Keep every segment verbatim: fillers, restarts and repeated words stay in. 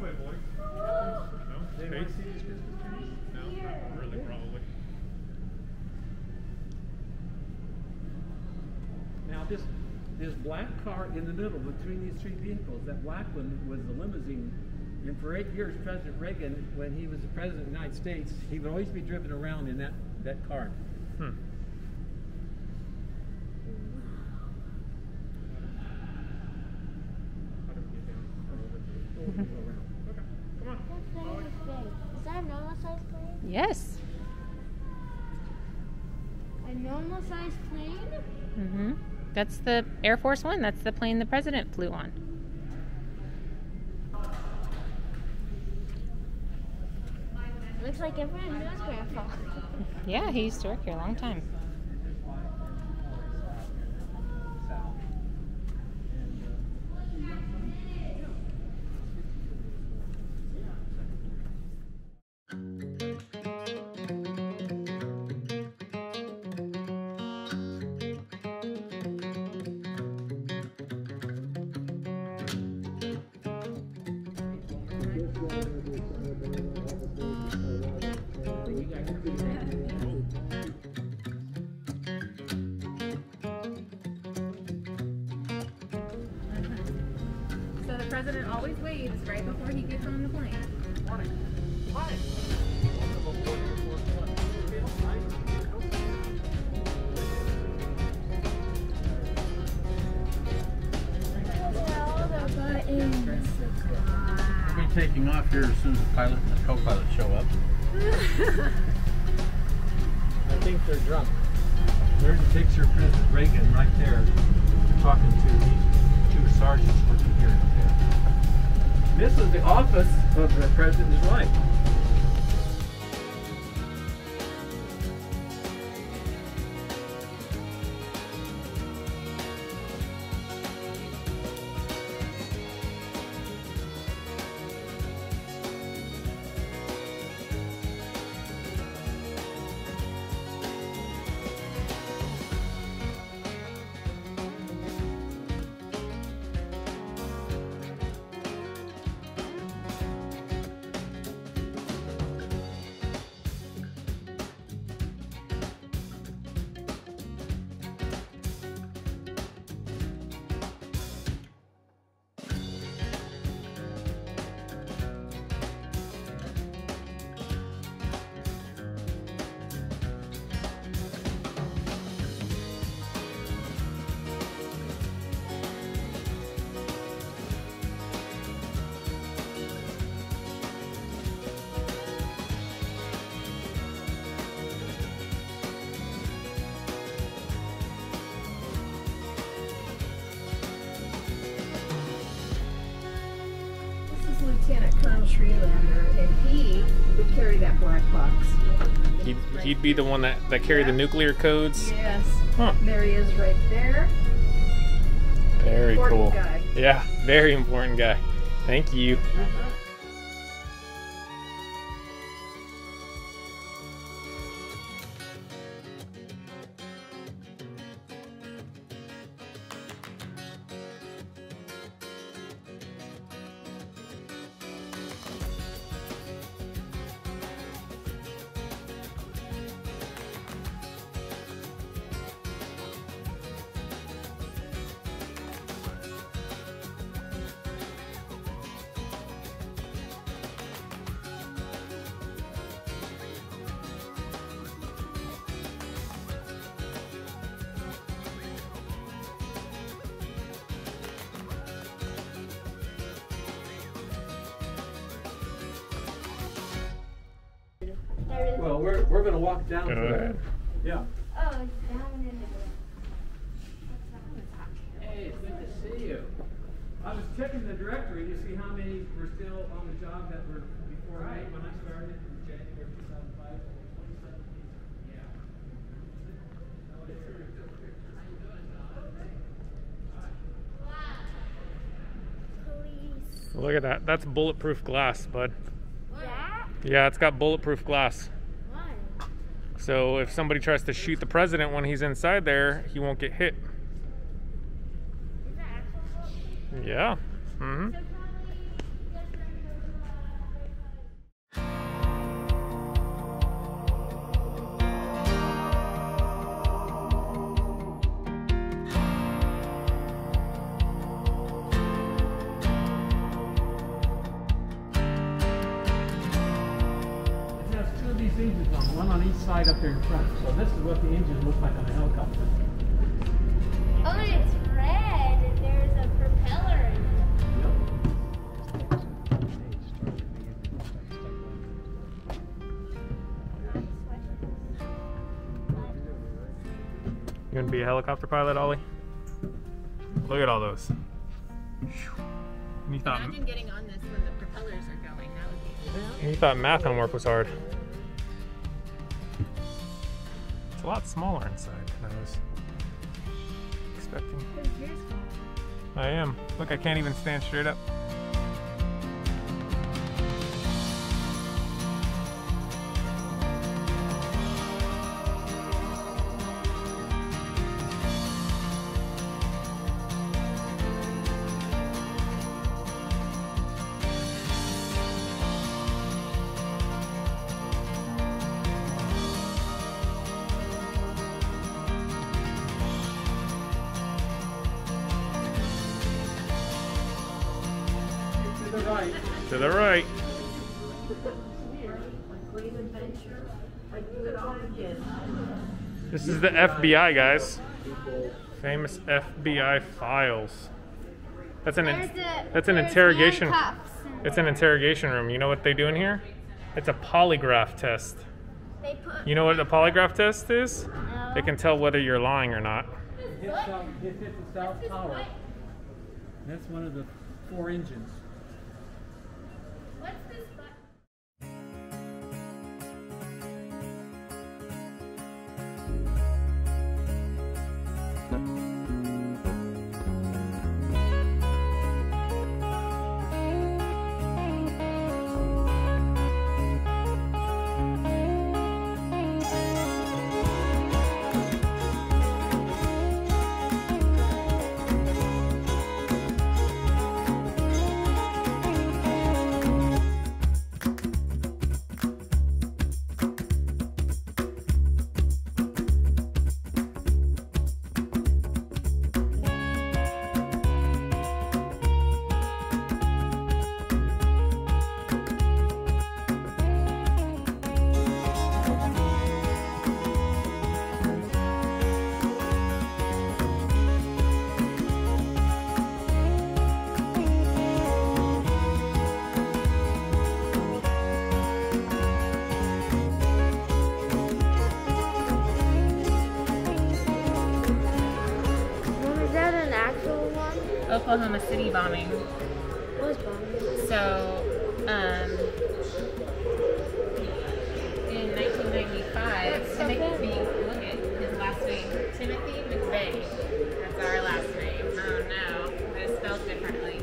way, boy. No? They want to see these Christmas trees? No, not really, probably. Now, this, this black car in the middle between these three vehicles, that black one was the limousine. And for eight years, President Reagan, when he was the President of the United States, he would always be driven around in that, that car. Hmm. Yes. A normal sized plane? Mm-hmm. That's the Air Force One. That's the plane the president flew on. Looks like everyone knows Grandpa. Yeah, he used to work here a long time. The president always waves right before he gets on the plane. Morning. Morning. All the buttons. We'll be taking off here as soon as the pilot and the co-pilot show up. I think they're drunk. There's a picture of President Reagan right there talking to these two sergeants working here. This was the office of the president's wife. Lieutenant Colonel Treelander, and he would carry that black box. He'd, he'd be the one that, that carried yeah. the nuclear codes? Yes. Huh. There he is right there. Very important cool. Guy. Yeah, very important guy. Thank you. Uh-huh. Well, we're, we're going to walk down uh, to that. Yeah. Oh, it's down in the... Hey, it's good to see you. I was checking the directory to see how many were still on the job that were before I, when I started in January two thousand five. Yeah. Police. Look at that. That's bulletproof glass, bud. Yeah? Yeah, it's got bulletproof glass. So if somebody tries to shoot the president when he's inside there, he won't get hit. Is that actual? Yeah. Mm-hmm. one on each side up here in front. So this is what the engine looks like on a helicopter. Oh, and it's red, and there's a propeller in it. You gonna be a helicopter pilot, Ollie? Look at all those. You thought, Imagine getting on this when the propellers are going. That would be. You thought math homework was hard. It's a lot smaller inside than I was expecting. I am. Look, I can't even stand straight up. Right. To the right. This is the F B I, guys. Famous F B I files. That's an in, that's an interrogation. It's an interrogation room. You know what they do in here? It's a polygraph test. You know what a polygraph test is? They can tell whether you're lying or not. This is the South Tower. That's one of the four engines. Oklahoma City bombing. What was bombing? So, um, in nineteen ninety-five, Timothy, look at his last name, Timothy McVeigh. That's our last name. Oh no, but it's spelled differently.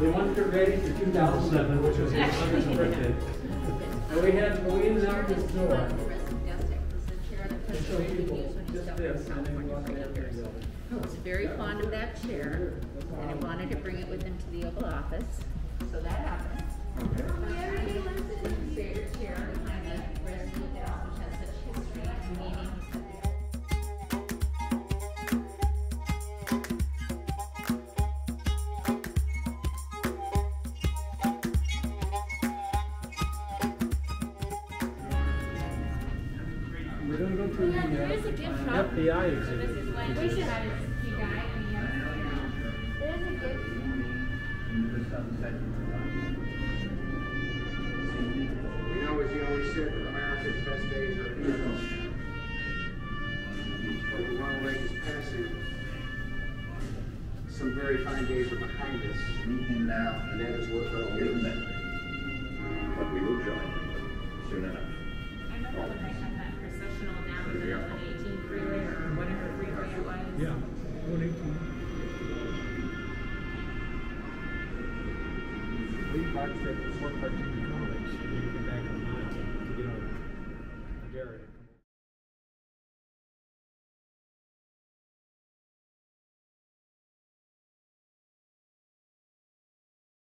They won through ratings for two thousand seven, which was his mother's birthday. And we had, we ended up this door. And so he just this, and then we walked in there. He was very fond of that chair, and he wanted to bring it with him to the Oval Office. So that happened. F B I exhibit. We should have you guys. There's a gift. You know, as you always said, America's best days are ahead of us. But the runaway is passing. Some very fine days are behind us. Meeting now, and that is what we're all doing. But we will join soon enough. I know that they have that processional now in the morning. Freeway or whatever freeway it was. Yeah, one eighteen.